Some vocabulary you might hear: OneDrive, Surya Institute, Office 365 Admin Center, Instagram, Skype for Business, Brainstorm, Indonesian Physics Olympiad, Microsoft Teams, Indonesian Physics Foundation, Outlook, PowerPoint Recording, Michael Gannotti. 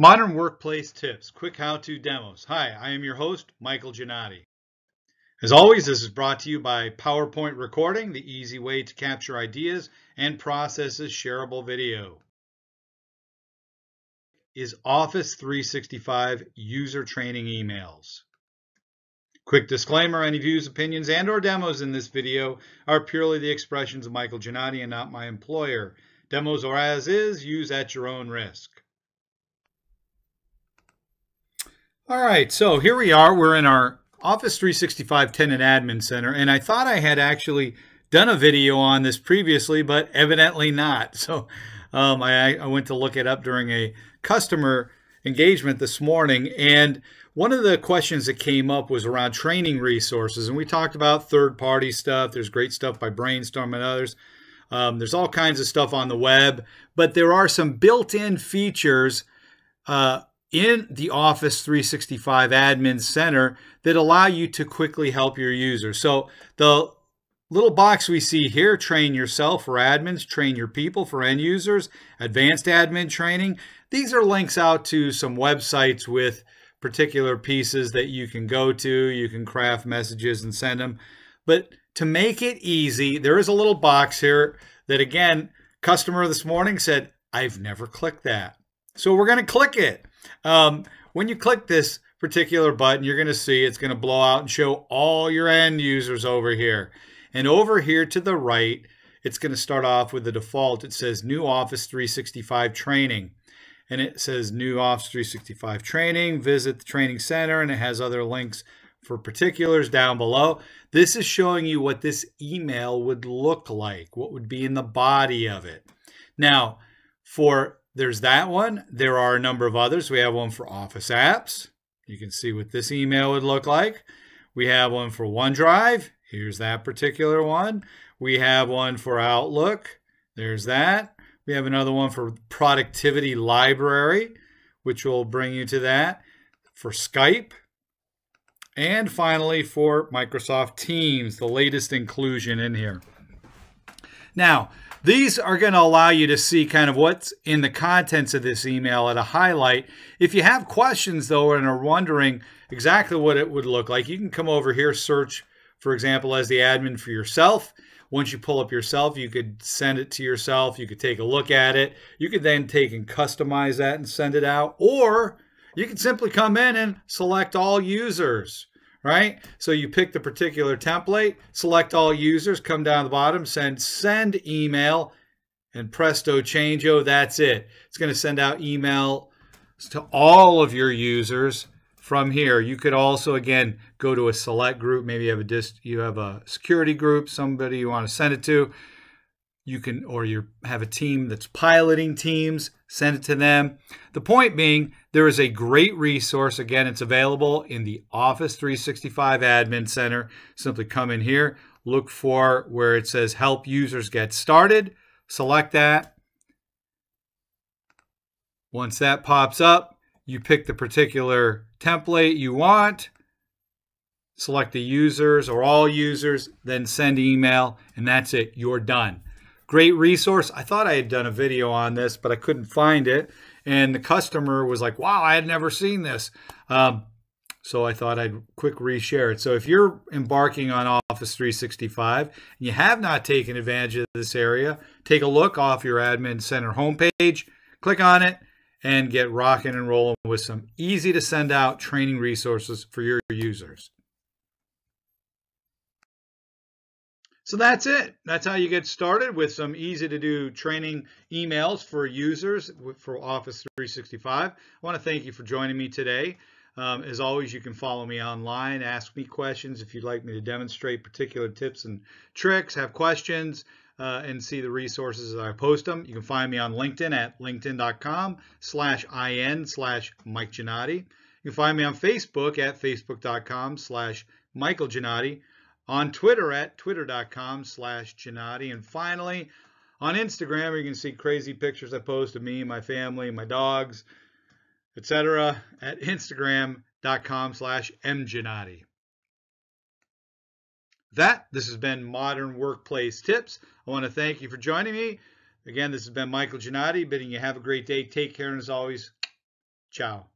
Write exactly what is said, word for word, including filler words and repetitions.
Modern Workplace Tips, Quick How-To Demos. Hi, I am your host, Michael Gannotti. As always, this is brought to you by PowerPoint Recording, the easy way to capture ideas and processes shareable video. Is Office three sixty-five user training emails. Quick disclaimer, any views, opinions, and or demos in this video are purely the expressions of Michael Gannotti and not my employer. Demos are as is, use at your own risk. All right, so here we are. We're in our Office three sixty-five Tenant Admin Center, and I thought I had actually done a video on this previously, but evidently not. So um, I, I went to look it up during a customer engagement this morning, and one of the questions that came up was around training resources, and we talked about third-party stuff. There's great stuff by Brainstorm and others. Um, there's all kinds of stuff on the web, but there are some built-in features uh, in the Office three sixty-five Admin Center that allow you to quickly help your users. So the little box we see here, train yourself for admins, train your people for end users, advanced admin training. These are links out to some websites with particular pieces that you can go to. You can craft messages and send them. But to make it easy, there is a little box here that, again, customer this morning said, I've never clicked that. So we're going to click it. Um, when you click this particular button, you're going to see it's going to blow out and show all your end users over here. And over here to the right, it's going to start off with the default. It says New Office three sixty-five Training. And it says New Office three sixty-five Training, visit the training center, and it has other links for particulars down below. This is showing you what this email would look like, what would be in the body of it. Now, for There's that one. There are a number of others. We have one for Office Apps. You can see what this email would look like. We have one for OneDrive. Here's that particular one. We have one for Outlook. There's that. We have another one for Productivity Library, which will bring you to that. For Skype. And finally for Microsoft Teams, the latest inclusion in here. Now, these are going to allow you to see kind of what's in the contents of this email at a highlight. If you have questions, though, and are wondering exactly what it would look like, you can come over here, search, for example, as the admin for yourself. Once you pull up yourself, you could send it to yourself. You could take a look at it. You could then take and customize that and send it out. Or you can simply come in and select all users, right? So you pick the particular template, select all users, come down to the bottom, send send email, and presto changeo, that's it. It's going to send out email to all of your users from here. You could also, again, go to a select group. Maybe you have a dis you have a security group, somebody you want to send it to. You can, or you have a team that's piloting Teams, send it to them. The point being, there is a great resource. Again, it's available in the Office three sixty-five Admin Center. Simply come in here, look for where it says Help Users Get Started. Select that. Once that pops up, you pick the particular template you want. Select the users or all users, then send email, and that's it. You're done. Great resource. I thought I had done a video on this, but I couldn't find it. And the customer was like, wow, I had never seen this. Um, so I thought I'd quick reshare it. So if you're embarking on Office three sixty-five and you have not taken advantage of this area, take a look off your Admin Center homepage, click on it, and get rocking and rolling with some easy to send out training resources for your users. So that's it. That's how you get started with some easy to do training emails for users for Office three sixty-five. I want to thank you for joining me today. Um, as always, you can follow me online, ask me questions if you'd like me to demonstrate particular tips and tricks, have questions, uh, and see the resources as I post them. You can find me on LinkedIn at linkedin.com slash IN slash Mike Gannotti. You can find me on Facebook at facebook.com slash Michael Gannotti. On Twitter at twitter.com slash Gannotti. And finally, on Instagram, you can see crazy pictures I post of me, my family, my dogs, et cetera at instagram.com slash mgannotti. That, this has been Modern Workplace Tips. I want to thank you for joining me. Again, this has been Michael Gannotti, bidding you have a great day. Take care, and as always, Ciao.